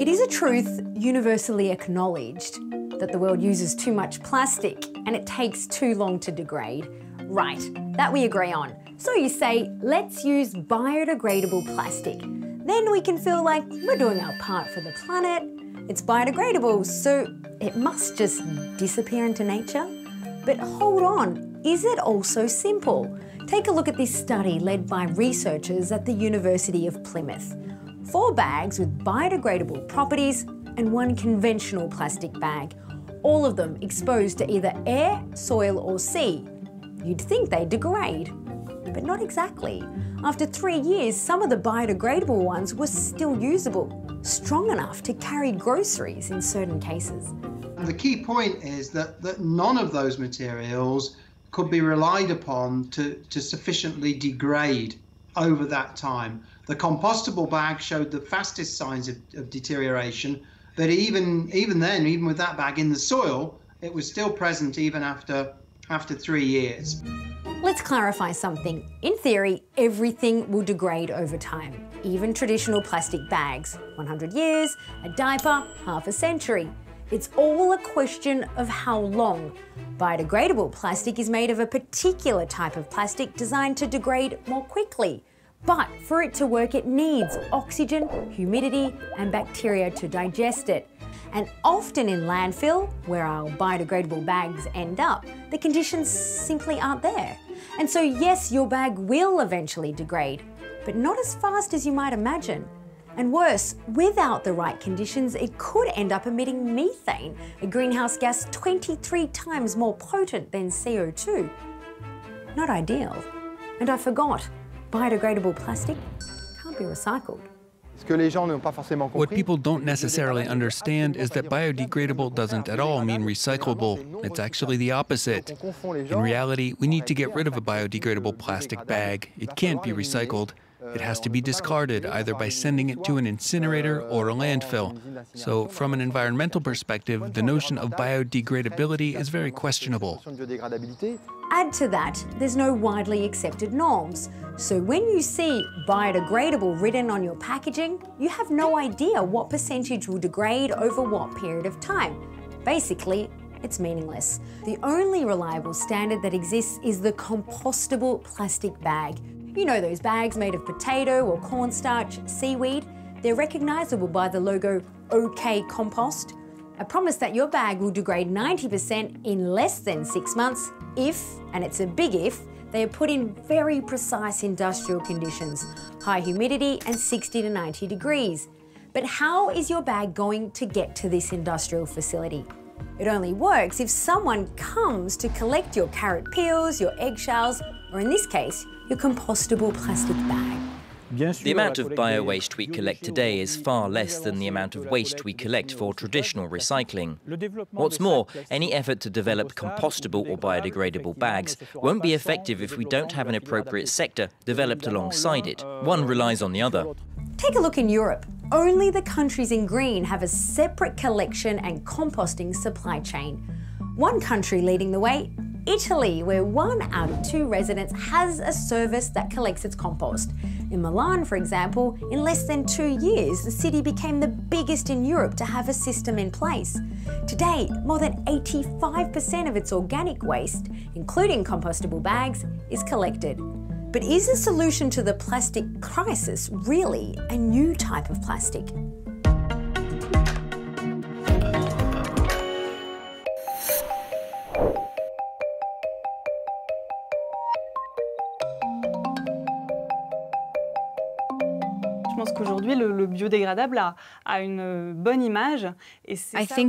It is a truth universally acknowledged that the world uses too much plastic and it takes too long to degrade. Right, that we agree on. So you say, let's use biodegradable plastic. Then we can feel like we're doing our part for the planet. It's biodegradable, so it must just disappear into nature. But hold on, is it also simple? Take a look at this study led by researchers at the University of Plymouth. 4 bags with biodegradable properties and 1 conventional plastic bag, all of them exposed to either air, soil or sea. You'd think they'd degrade, but not exactly. After 3 years, some of the biodegradable ones were still usable, strong enough to carry groceries in certain cases. The key point is that none of those materials could be relied upon to sufficiently degrade over that time. The compostable bag showed the fastest signs of deterioration, but even with that bag in the soil, it was still present even after 3 years. Let's clarify something. In theory, everything will degrade over time, even traditional plastic bags. 100 years, a diaper, half a century. It's all a question of how long. Biodegradable plastic is made of a particular type of plastic designed to degrade more quickly. But for it to work, it needs oxygen, humidity, and bacteria to digest it. And often in landfill, where our biodegradable bags end up, the conditions simply aren't there. And so yes, your bag will eventually degrade, but not as fast as you might imagine. And worse, without the right conditions, it could end up emitting methane, a greenhouse gas 23 times more potent than CO2. Not ideal. And I forgot, biodegradable plastic can't be recycled. What people don't necessarily understand is that biodegradable doesn't at all mean recyclable. It's actually the opposite. In reality, we need to get rid of a biodegradable plastic bag. It can't be recycled. It has to be discarded, either by sending it to an incinerator or a landfill. So from an environmental perspective, the notion of biodegradability is very questionable. Add to that, there's no widely accepted norms. So when you see biodegradable written on your packaging, you have no idea what percentage will degrade over what period of time. Basically, it's meaningless. The only reliable standard that exists is the compostable plastic bag. You know those bags made of potato or cornstarch, seaweed? They're recognisable by the logo OK Compost. A promise that your bag will degrade 90% in less than 6 months if, and it's a big if, they are put in very precise industrial conditions, high humidity and 60 to 90 degrees. But how is your bag going to get to this industrial facility? It only works if someone comes to collect your carrot peels, your eggshells, or in this case, your compostable plastic bag. The amount of bio-waste we collect today is far less than the amount of waste we collect for traditional recycling. What's more, any effort to develop compostable or biodegradable bags won't be effective if we don't have an appropriate sector developed alongside it. One relies on the other. Take a look in Europe. Only the countries in green have a separate collection and composting supply chain. One country leading the way, Italy, where 1 out of 2 residents has a service that collects its compost. In Milan, for example, in less than 2 years, the city became the biggest in Europe to have a system in place. Today, more than 85% of its organic waste, including compostable bags, is collected. But is the solution to the plastic crisis really a new type of plastic? I think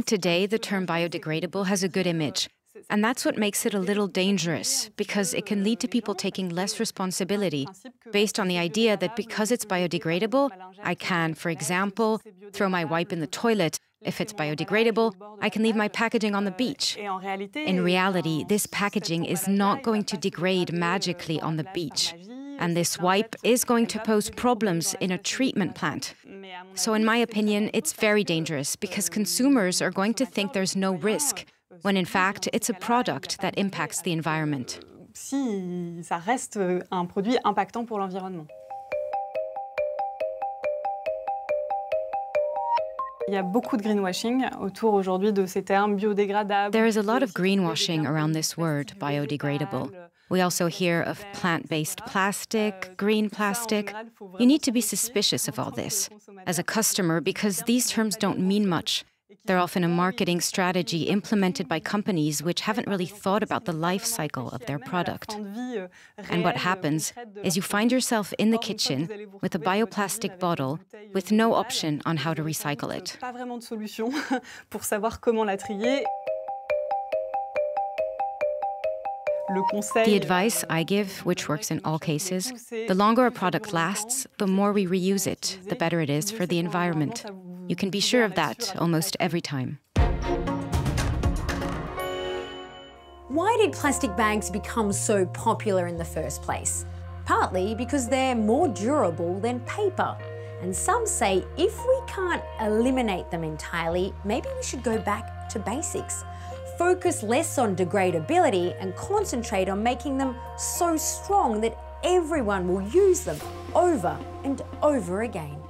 today the term biodegradable has a good image. And that's what makes it a little dangerous, because it can lead to people taking less responsibility, based on the idea that because it's biodegradable, I can, for example, throw my wipe in the toilet. If it's biodegradable, I can leave my packaging on the beach. In reality, this packaging is not going to degrade magically on the beach. And this wipe is going to pose problems in a treatment plant. So in my opinion, it's very dangerous because consumers are going to think there's no risk, when in fact it's a product that impacts the environment. Il y a beaucoup de greenwashing autour aujourd'hui de ces termes biodégradables. There is a lot of greenwashing around this word, biodegradable. We also hear of plant-based plastic, green plastic. You need to be suspicious of all this as a customer because these terms don't mean much. They're often a marketing strategy implemented by companies which haven't really thought about the life cycle of their product. And what happens is you find yourself in the kitchen with a bioplastic bottle with no option on how to recycle it. The advice I give, which works in all cases, the longer a product lasts, the more we reuse it, the better it is for the environment. You can be sure of that almost every time. Why did plastic bags become so popular in the first place? Partly because they're more durable than paper. And some say if we can't eliminate them entirely, maybe we should go back to basics. Focus less on degradability and concentrate on making them so strong that everyone will use them over and over again.